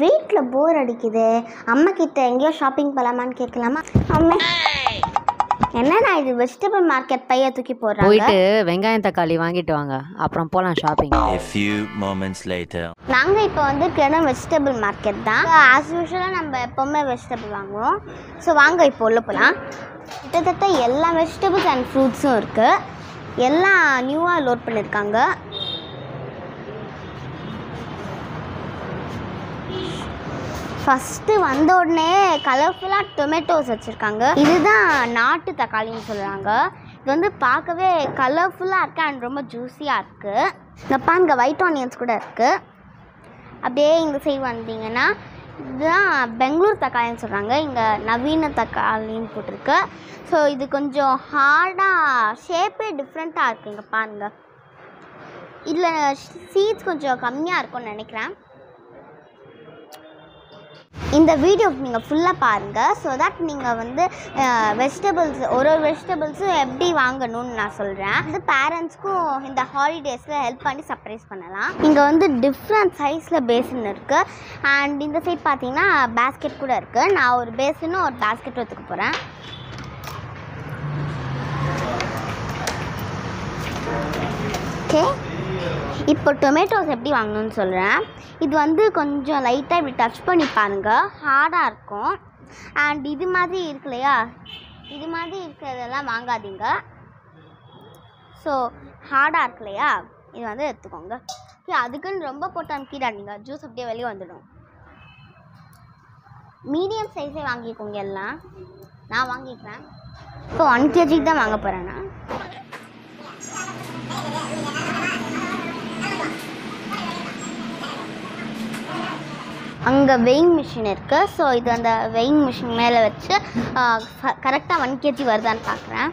வீட்டில் போர் அடிக்குது, அம்மா கிட்ட எங்கேயோ ஷாப்பிங் போகலாமான்னு கேட்கலாமா? அம்மா என்னன்னா இது வெஜிடபிள் மார்க்கெட் பைய தூக்கி போறாங்க, போயிட்டு வெங்காயம் தக்காளி வாங்கிட்டு வாங்க, அப்புறம் போலாம் shopping. A few moments later. நாங்க இப்போ வந்து கேன வெஜிடபிள் மார்க்கெட் தான். ஆஸ் யூஷுவலா நம்ம எப்பவுமே வெஜிடபிள் வாங்குவோம். ஸோ வாங்க இப்போ உள்ள போகலாம். கிட்டத்தட்ட எல்லா வெஜிடபிள்ஸ் அண்ட் ஃப்ரூட்ஸும் இருக்கு. எல்லாம் நியூவாக லோட் பண்ணியிருக்காங்க. ஃபஸ்ட்டு வந்த உடனே கலர்ஃபுல்லாக டொமேட்டோஸ் வச்சுருக்காங்க. இதுதான் நாட்டு தக்காளின்னு சொல்கிறாங்க. இது வந்து பார்க்கவே கலர்ஃபுல்லாக இருக்குது அண்ட் ரொம்ப ஜூஸியாக இருக்குது. இங்கே பாருங்க ஒயிட் ஆனியன்ஸ் கூட இருக்குது. அப்படியே இங்கே சைடு வந்தீங்கன்னா இதுதான் பெங்களூர் தக்காளின்னு சொல்கிறாங்க. இங்கே நவீன தக்காளின்னு போட்டிருக்கு. ஸோ இது கொஞ்சம் ஹார்டாக ஷேப்பே டிஃப்ரெண்ட்டாக இருக்குது. இங்கே பாருங்கள், இதில் சீட்ஸ் கொஞ்சம் கம்மியாக இருக்கும்னு நினைக்கிறேன். இந்த வீடியோ நீங்கள் ஃபுல்லாக பாருங்கள், ஸோ தட் நீங்கள் வந்து வெஜிடபிள்ஸ் ஒரு ஒரு வெஜிடபிள்ஸும் எப்படி வாங்கணும்னு நான் சொல்கிறேன். இது பேரண்ட்ஸ்க்கும் இந்த ஹாலிடேஸில் ஹெல்ப் பண்ணி சர்ப்ரைஸ் பண்ணலாம். இங்கே வந்து டிஃப்ரெண்ட் சைஸில் பேசின் இருக்குது. அண்ட் இந்த சைட் பார்த்தீங்கன்னா பேஸ்கெட் கூட இருக்குது. நான் ஒரு பேசினும் ஒரு பேஸ்கெட் எடுத்துக்க போகிறேன். ஓகே, இப்போ டொமேட்டோஸ் எப்படி வாங்கணும்னு சொல்கிறேன். இது வந்து கொஞ்சம் லைட்டாக இப்படி டச் பண்ணி பாருங்கள், ஹார்டாக இருக்கும். அண்ட் இது மாதிரி இருக்கு இல்லையா, இது மாதிரி இருக்கிறதெல்லாம் வாங்காதீங்க. ஸோ ஹார்டாக இருக்கு இல்லையா, இது வந்து எடுத்துக்கோங்க. அதுக்குன்னு ரொம்ப போட்டு அனுப்பிடாதீங்க, ஜூஸ் அப்படியே வெளியே வந்துடும். மீடியம் சைஸே வாங்கிக்கோங்க எல்லாம். நான் வாங்கிக்கிறேன். இப்போ 1 kg தான் வாங்க போகிறேன் நான். அங்கே வெயிங் மிஷின் இருக்குது. ஸோ இது அந்த வெயிங் மிஷின் மேலே வச்சு கரெக்டாக 1 kg வருதான்னு பார்க்குறேன்.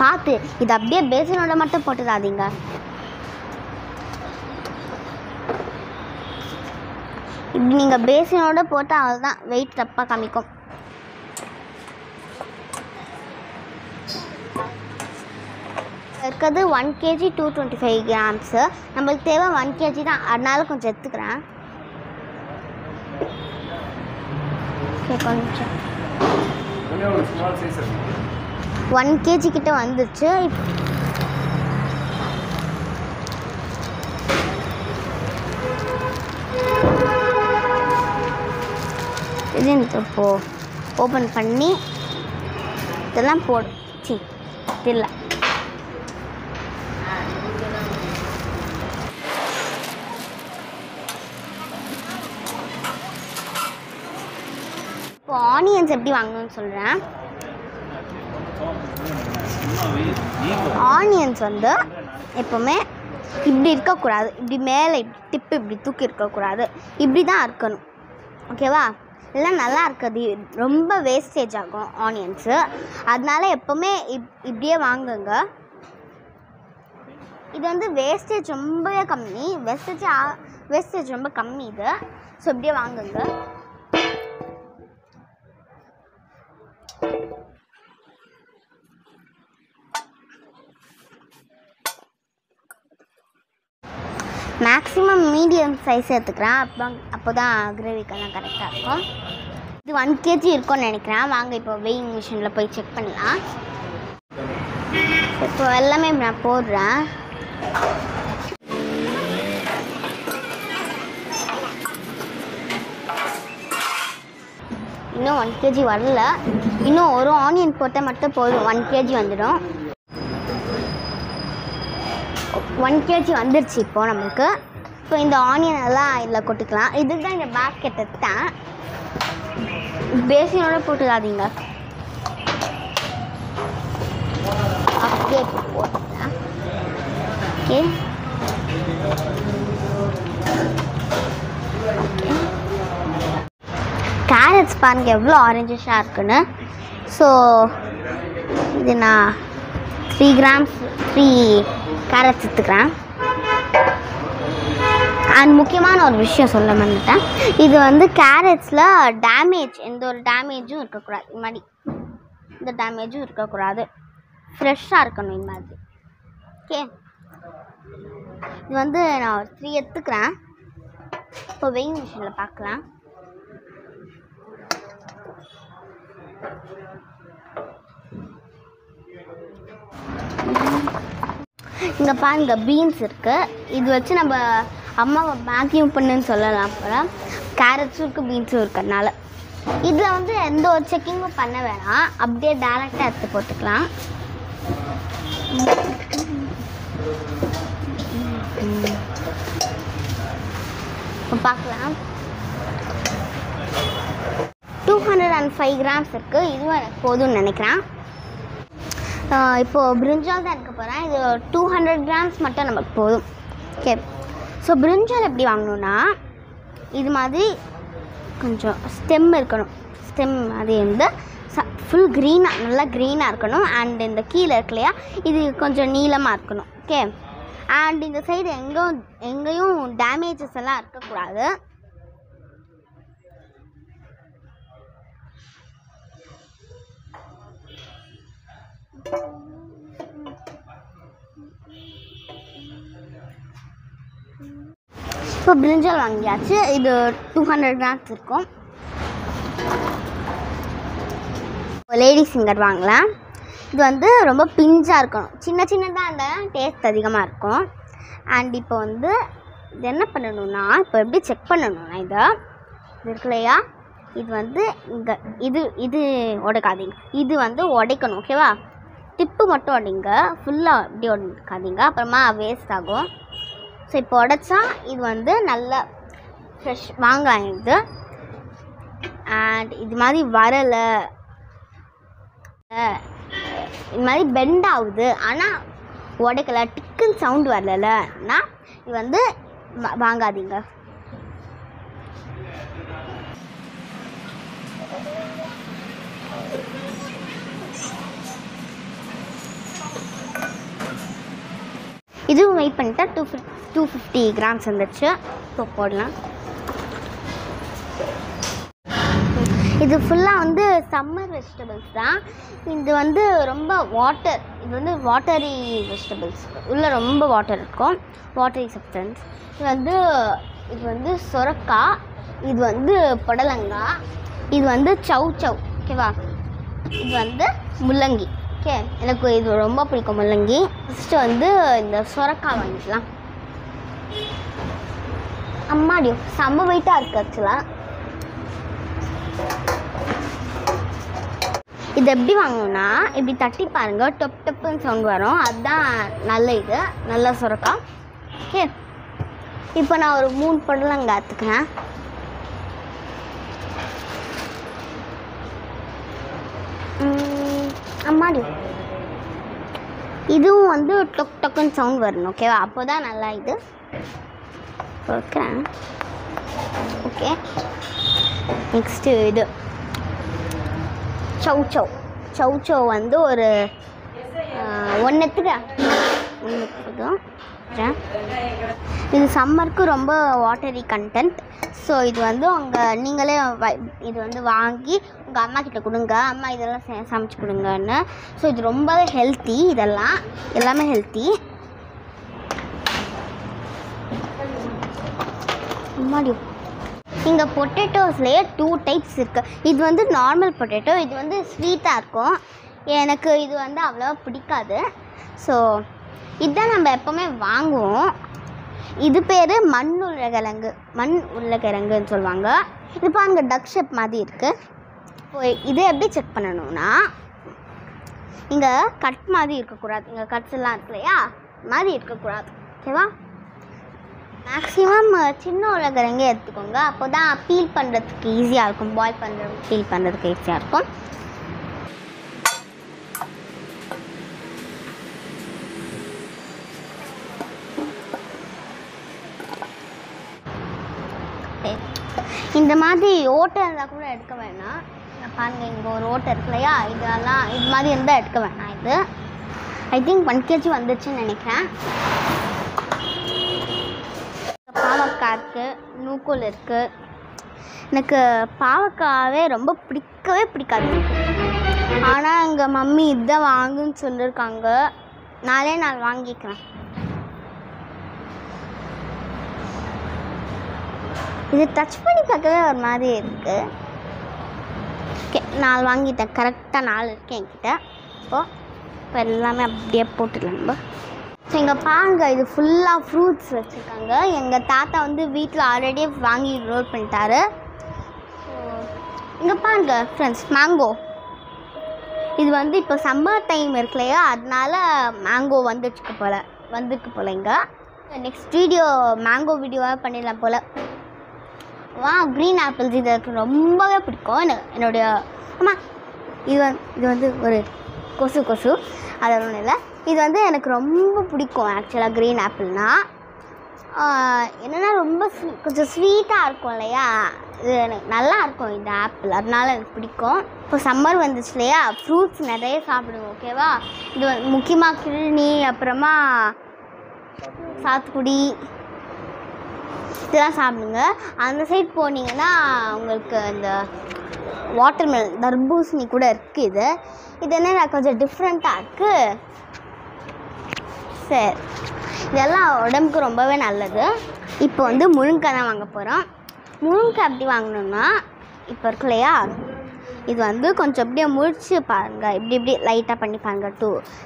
பார்த்து இது அப்படியே பேசினோட மட்டும் போட்டுடாதீங்க. இப்படி நீங்கள் பேசினோட போட்டால் அதுதான் வெயிட் தப்பாக காமிக்கும். இருக்கிறது 1 kg 225 grams. நம்மளுக்கு தேவை 1 kg தான், அதனால கொஞ்சம் எடுத்துக்கிறேன். கொஞ்சம் 1 kg கிட்ட வந்துச்சு. இது இப்போ ஓப்பன் பண்ணி இதெல்லாம் போடுச்சு தெரியல. இப்போ ஆனியன்ஸ் எப்படி வாங்கணும்னு சொல்கிறேன். ஆனியன்ஸ் வந்து எப்போவுமே இப்படி இருக்கக்கூடாது, இப்படி மேலே டிப்பு இப்படி தூக்கி இருக்கக்கூடாது, இப்படி தான் இருக்கணும். ஓகேவா? இல்லை நல்லா இருக்காது, ரொம்ப வேஸ்டேஜ் ஆகும் ஆனியன்ஸு. அதனால எப்போவுமே இப்படியே வாங்குங்க. இது வந்து வேஸ்டேஜ் ரொம்பவே கம்மி, வேஸ்டேஜ் ரொம்ப கம்மி இது. ஸோ இப்படியே வாங்குங்க. மேக்ஸிமம் மீடியம் சைஸ் எடுத்துக்கிறேன். அப்போ தான் கிரேவிக்கெல்லாம் கரெக்டாக இருக்கும். இது 1 kg இருக்கும்னு நினைக்கிறேன். வாங்க இப்போ வெயிங் மிஷினில் போய் செக் பண்ணலாம். இப்போ எல்லாமே நான் போடுறேன். இன்னும் 1 kg வரல. இன்னும் ஒரு ஆனியன் போட்டால் மட்டும் போதும், 1 kg வந்துடும். 1 kg வந்துருச்சு. இப்போ நம்மளுக்கு இப்போ இந்த ஆனியன் எல்லாம் இதில் கொட்டிக்கலாம். இதுக்கு தான் இந்த பேஸ்கெட் எடுத்தேன். பேசினோட போட்டுக்காதீங்க, அப்படியே போட்டுக்கலாம். ஓகே, கேரட்ஸ் பாருங்கள் எவ்வளோ ஆரஞ்சிஷாக இருக்குன்னு. ஸோ இது நான் 3 கேரட்ஸ் எடுத்துக்கிறேன். அண்ட் முக்கியமான ஒரு விஷயம் சொல்ல வந்துட்டேன், இது வந்து கேரட்ஸில் டேமேஜ் எந்த ஒரு டேமேஜும் இருக்கக்கூடாது. இது மாதிரி இந்த டேமேஜும் இருக்கக்கூடாது, ஃப்ரெஷ்ஷாக இருக்கணும் இந்த மாதிரி. ஓகே, இது வந்து நான் 3 எடுத்துக்கிறேன். இப்போ வெயிங் மிஷினில் பார்க்கலாம். இங்கே பாருங்க பீன்ஸ் இருக்குது. இது வச்சு நம்ம அம்மாவை மேக்யூம் பண்ணுன்னு சொல்லலாம். அப்புறம் கேரட்ஸும் இருக்குது, பீன்ஸும் இருக்கிறதுனால இதில் வந்து எந்த ஒரு செக்கிங்கும் பண்ண வேணாம், அப்படியே டேரெக்டாக எடுத்து போட்டுக்கலாம். பார்க்கலாம் 205 grams இருக்குது. இதுவும் எனக்கு போதும்னு நினைக்கிறேன். இப்போது பிரிஞ்சால் தான் இருக்க போகிறேன். இது 200 grams மட்டும் நமக்கு போதும். ஓகே, ஸோ பிரிஞ்சால் எப்படி வாங்கணுன்னா இது மாதிரி கொஞ்சம் ஸ்டெம் இருக்கணும். ஸ்டெம் அது வந்து ஃபுல் க்ரீனாக, நல்லா க்ரீனாக இருக்கணும். அண்ட் இந்த கீழே இருக்குல்லையா, இது கொஞ்சம் நீளமாக இருக்கணும். ஓகே, அண்ட் இந்த சைடு எங்கேயும் டேமேஜஸ் எல்லாம் இருக்கக்கூடாது. இப்போ பிரிஞ்சால் வாங்கியாச்சு. இது 200 grams இருக்கும். லேடி ஃபிங்கர் வாங்கலாம். இது வந்து ரொம்ப பிஞ்சாக இருக்கும், சின்ன சின்னதாக இருந்தால் டேஸ்ட் அதிகமாக இருக்கும். அண்ட் இப்போ வந்து இது என்ன பண்ணணும்னா, இப்போ எப்படி செக் பண்ணணும்னா இதை இருக்குல்லையா, இது வந்து இங்கே இது இது உடைக்காதீங்க, இது வந்து உடைக்கணும். ஓகேவா, டிப்பு மட்டும் உடைங்க, ஃபுல்லாக அப்படி உடைக்காதீங்க, அப்புறமா வேஸ்ட் ஆகும். ஸோ இப்போ உடைச்சா இது வந்து நல்ல ஃப்ரெஷ் மாங்காய் இது. அண்ட் இது மாதிரி வரலை, இது மாதிரி பெண்ட் ஆகுது ஆனால் உடைக்கலை, டிக்குன்னு சவுண்ட் வரலைன்னா இது வந்து வாங்காதீங்க. இதுவும் வெயிட் பண்ணிட்டா 250 grams வந்துச்சு. இப்போ போடலாம். இது ஃபுல்லாக வந்து சம்மர் வெஜிடபிள்ஸ் தான். இது வந்து ரொம்ப வாட்டர், இது வந்து வாட்டரி வெஜிடபிள்ஸ், உள்ளே ரொம்ப வாட்டர் இருக்கும், வாட்டரி சப்ஸ்டன்ஸ். இது வந்து சொரக்காய், இது வந்து புடலங்காய், இது வந்து சவு சவு. ஓகேவா, இது வந்து முள்ளங்கி. ஓகே, எனக்கு இது ரொம்ப பிடிக்கும் முள்ளங்கி. ஃபஸ்ட்டு வந்து இந்த சொரக்காய் வாங்கிக்கலாம். அம்மாடியும் செம்ம வெயிட்டாக இருக்குது ஆக்சுவலாக. இது எப்படி வாங்கணும்னா இப்படி தட்டி பாருங்கள், டொப் டொப்புன்னு சவுண்ட் வரும், அதுதான் நல்ல இது, நல்லா சொரக்காய். ஓகே, இப்போ நான் ஒரு 3 புடலங்காய் எடுத்துக்கிறேன். அம்மாடி இதுவும் வந்து டொக் டொக்குன்னு சவுண்ட் வரணும். ஓகேவா, அப்போ தான் நல்லா இது கொடுக்குறேன். ஓகே, நெக்ஸ்ட்டு இது சவு சவு. சவு சவு வந்து ஒரு ஒன்றுத்துக்கு இது சம்மருக்கு ரொம்ப வாட்டரி கண்டென்ட். ஸோ இது வந்து உங்கள் நீங்களே இது வந்து வாங்கி உங்கள் அம்மா கிட்ட கொடுங்க, அம்மா இதெல்லாம் சமைச்சு கொடுங்கன்னு. ஸோ இது ரொம்பவே ஹெல்த்தி, இதெல்லாம் எல்லாமே ஹெல்த்தி. இங்கே பொட்டேட்டோஸ்லேயே 2 types இருக்குது. இது வந்து நார்மல் பொட்டேட்டோ, இது வந்து ஸ்வீட்டாக இருக்கும். எனக்கு இது வந்து அவ்வளோவா பிடிக்காது. ஸோ இதுதான் நம்ம எப்போவுமே வாங்குவோம். இது பேர் மண் உருளைக்கிழங்குன்னு சொல்லுவாங்க. இது பாருங்க டக் ஷேப் மாதிரி இருக்குது. இதை எப்படி செக் பண்ணணும்னா இங்கே கட் மாதிரி இருக்கக்கூடாது, இங்கே கட்ஸ் எல்லாம் இருக்கு இல்லையா, மாதிரி இருக்கக்கூடாது. ஓகேவா, மேக்ஸிமம் சின்ன உருளைக்கிழங்கே எடுத்துக்கோங்க, அப்போ தான் பீல் பண்ணுறதுக்கு ஈஸியாக இருக்கும், பாயில் பண்ணுறதுக்கு பீல் பண்ணுறதுக்கு ஈஸியாக இருக்கும். இந்த மாதிரி ஓட்டை இருந்தால் கூட எடுக்க வேணாம். பாருங்க இங்கே ஒரு ஓட்டை இருக்கு இல்லையா, இதெல்லாம் இது மாதிரி இருந்தால் எடுக்க வேணாம். இது ஐ திங்க் 1 kg வந்துச்சுன்னு நினைக்கிறேன். பாவக்காய் இருக்குது, நூக்கோல் இருக்குது. எனக்கு பாவக்காவே ரொம்ப பிடிக்காது. ஆனால் எங்கள் மம்மி இதான் வாங்குன்னு சொல்லியிருக்காங்க, நாளே நான் வாங்கிக்கிறேன். இது டச் பண்ணி பார்க்கவே ஒரு மாதிரி இருக்குது. ஓகே, 4 வாங்கிட்டேன். கரெக்டாக 4 இருக்குது என்கிட்ட. இப்போது இப்போ எல்லாமே அப்படியே போட்டுடலாம் நம்ம. ஸோ இங்கே பாருங்கள், இது ஃபுல்லாக ஃப்ரூட்ஸ் வச்சுருக்காங்க. எங்கள் தாத்தா வந்து வீட்டில் ஆல்ரெடி வாங்கி ரோல் பண்ணிட்டாரு. ஸோ இங்கே பாருங்கள் ஃப்ரெண்ட்ஸ், மேங்கோ. இது வந்து இப்போ சம்மர் டைம் இருக்குல்லையா, அதனால மேங்கோ வந்துச்சுக்கு போல் இங்கே. நெக்ஸ்ட் வீடியோ மேங்கோ வீடியோவாக பண்ணிடலாம் போல். வா, க்ரீன் ஆப்பிள்ஸ் இது எனக்கு ரொம்பவே பிடிக்கும். என்னுடைய ஆமாம், இது வந்து ஒரு கொசு அது ஒன்றும் இல்லை. இது வந்து எனக்கு ரொம்ப பிடிக்கும் ஆக்சுவலாக. க்ரீன் ஆப்பிள்னால் என்னென்னா ரொம்ப கொஞ்சம் ஸ்வீட்டாக இருக்கும் இல்லையா, இது எனக்கு நல்லாயிருக்கும் இந்த ஆப்பிள், அதனால எனக்கு பிடிக்கும். இப்போ சம்மர் வந்துச்சு இல்லையா, ஃப்ரூட்ஸ் நிறைய சாப்பிடுவோம் ஓகேவா. இது முக்கியமாக கிழனி, அப்புறமா சாத்துக்குடி, இதெல்லாம் சாப்பிடுங்க. அந்த சைட் போனீங்கன்னா உங்களுக்கு இந்த வாட்டர்மெல் தர்பூசணி கூட இருக்குது. இது என்ன கொஞ்சம் டிஃப்ரெண்ட்டாக இருக்குது. சரி, இதெல்லாம் உடம்புக்கு ரொம்பவே நல்லது. இப்போ வந்து முருங்கைக்காய் தான் வாங்க போகிறோம். முருங்கைக்காய் அப்படி வாங்கணும்னா இப்போ இருக்கு இல்லையா, இது வந்து கொஞ்சம் அப்படியே முறிச்சு பாருங்கள், இப்படி லைட்டாக பண்ணி பாருங்கள்,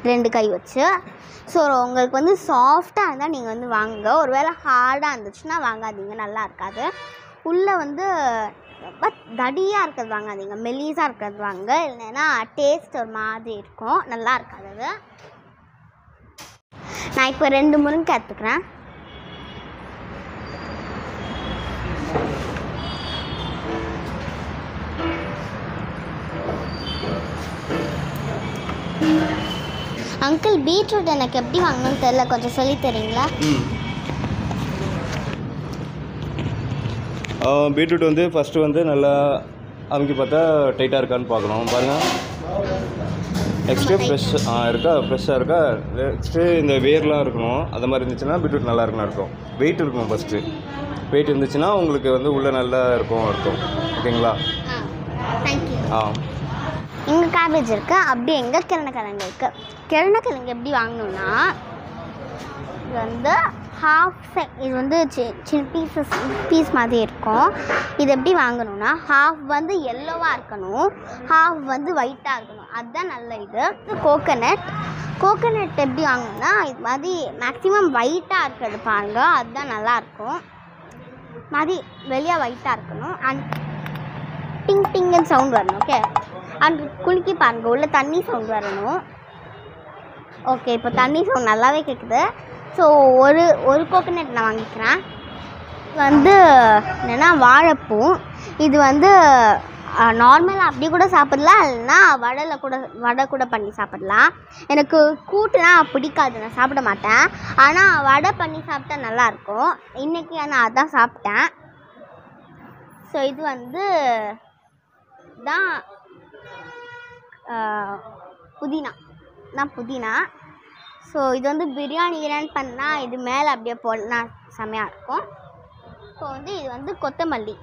2 கை வச்சு. ஸோ உங்களுக்கு வந்து சாஃப்டாக இருந்தால் நீங்கள் வந்து வாங்குங்க. ஒரு வேளை ஹார்டாக இருந்துச்சுன்னா வாங்காதீங்க, நல்லா இருக்காது. உள்ளே வந்து ரொம்ப தடியாக இருக்கிறது வாங்காதீங்க, மெலிசாக இருக்கிறது வாங்க. இல்லைன்னா டேஸ்ட் ஒரு மாதிரி இருக்கும், நல்லா இருக்காது அது. நான் இப்போ 2 முருங்கைக்காய் எடுத்துக்கிறேன். அங்கிள், பீட்ரூட் எனக்கு எப்படி வாங்கணும்னு தெரியல, கொஞ்சம் சொல்லி தரீங்களா? பீட்ரூட் வந்து ஃபஸ்ட்டு வந்து நல்லா அமுக்கி பார்த்தா டைட்டாக இருக்கான்னு பார்க்கணும். பாருங்கள், நெக்ஸ்ட்டு ஃப்ரெஷ்ஷாக இருக்கா. நெக்ஸ்ட்டு இந்த வேர்லாம் இருக்கணும். அது மாதிரி இருந்துச்சுன்னா பீட்ரூட் நல்லா இருக்குன்னு இருக்கும். வெயிட் இருக்கும், ஃபஸ்ட்டு வெயிட் இருந்துச்சுன்னா உங்களுக்கு வந்து உள்ளே நல்லா இருக்கும் ஓகேங்களா. ஆ, இங்கே கேபேஜ் இருக்குது. அப்படியே எங்கே கிழனக்கிழங்கு இருக்குது. கிழனக்கிழங்கு எப்படி வாங்கணும்னா, இது வந்து இது வந்து சின்ன பீஸ் மாதிரி இருக்கும். இது எப்படி வாங்கணும்னா, ஹாஃப் வந்து எல்லோவாக இருக்கணும், ஹாஃப் வந்து ஒயிட்டாக இருக்கணும், அதுதான் நல்ல இது. கோகோனட் எப்படி வாங்கணும்னா, இது மாதிரி மேக்ஸிமம் ஒயிட்டாக இருக்கிறது பாருங்கள், அதுதான் நல்லாயிருக்கும். மாதிரி வெளியே ஒயிட்டாக இருக்கணும். அண்ட் டிங் டிங்குன்னு சவுண்ட் வரணும் ஓகே. அண்ட் குலுக்கி பாருங்கள், உள்ள தண்ணி சவுண்ட் வரணும் ஓகே. இப்போ தண்ணி சவுண்ட் நல்லாவே கேட்குது. ஸோ ஒரு கோகோனட் நான் வாங்கிக்கிறேன். இது வந்து என்னென்னா வாழைப்பூ. இது வந்து நார்மலாக அப்படி கூட சாப்பிடலாம், இல்லைன்னா வடை கூட பண்ணி சாப்பிடலாம். எனக்கு கூட்டுனா பிடிக்காது, நான் சாப்பிட மாட்டேன். ஆனால் வடை பண்ணி சாப்பிட்டா நல்லாயிருக்கும். இன்றைக்கி நான் அதான் சாப்பிட்டேன். ஸோ இது வந்து தான் புதினா. ஸோ இது வந்து பிரியாணி பண்ணால் இது மேலே அப்படியே போடனா செமையாக இருக்கும். ஸோ வந்து இது வந்து கொத்தமல்லி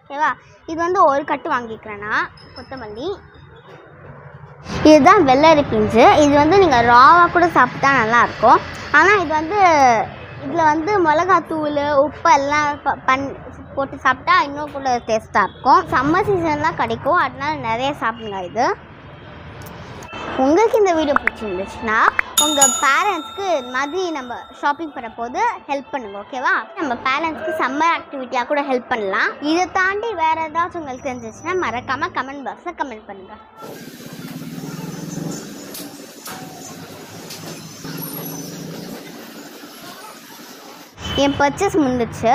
ஓகேவா. இது வந்து ஒரு கட்டு வாங்கிக்கிறேன்னா கொத்தமல்லி. இதுதான் வெள்ளரி பிஞ்சு. இது வந்து நீங்கள் ராவாக கூட சாப்பிட்டா நல்லாயிருக்கும். ஆனால் இது வந்து இதில் வந்து மிளகாத்தூள் உப்பு எல்லாம் போட்டு சாப்பிட்டா இன்னும் கூட டேஸ்ட்டாக இருக்கும். சம்மர் சீசன்லாம் கிடைக்கும், அதனால நிறைய சாப்பிடுங்க இது. உங்களுக்கு இந்த வீடியோ பிடிச்சிருந்துச்சுன்னா உங்கள் பேரண்ட்ஸ்க்கு இது மாதிரி நம்ம ஷாப்பிங் பண்ண போது ஹெல்ப் பண்ணுங்க ஓகேவா. நம்ம பேரண்ட்ஸ்க்கு சம்மர் ஆக்டிவிட்டியாக கூட ஹெல்ப் பண்ணலாம். இதை தாண்டி வேறு ஏதாச்சும் உங்களுக்கு தெரிஞ்சிச்சுன்னா மறக்காமல் கமெண்ட் பாக்ஸில் கமெண்ட் பண்ணுங்கள். என் பர்ச்சேஸ் முடிஞ்சிச்சு.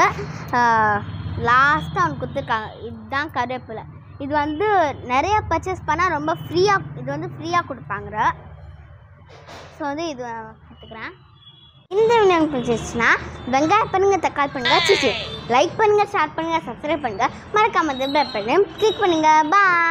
லாஸ்ட்டாக அவனுக்கு கொடுத்துருக்காங்க. இதுதான் கருவேப்பிலை. இது வந்து நிறைய பர்ச்சேஸ் பண்ணால் ரொம்ப ஃப்ரீயாக, இது வந்து ஃப்ரீயாக கொடுப்பாங்க. ஸோ வந்து இது கற்றுக்குறேன். இந்த வீடியோ எனக்கு பிடிச்சிருச்சுன்னா வெங்காயம் பண்ணுங்கள், தக்காளி பண்ணுங்கள், லைக் பண்ணுங்கள், ஷேர் பண்ணுங்கள், சப்ஸ்கிரைப் பண்ணுங்கள், மறக்காமல் கிளிக் பண்ணுங்கள். பாய்.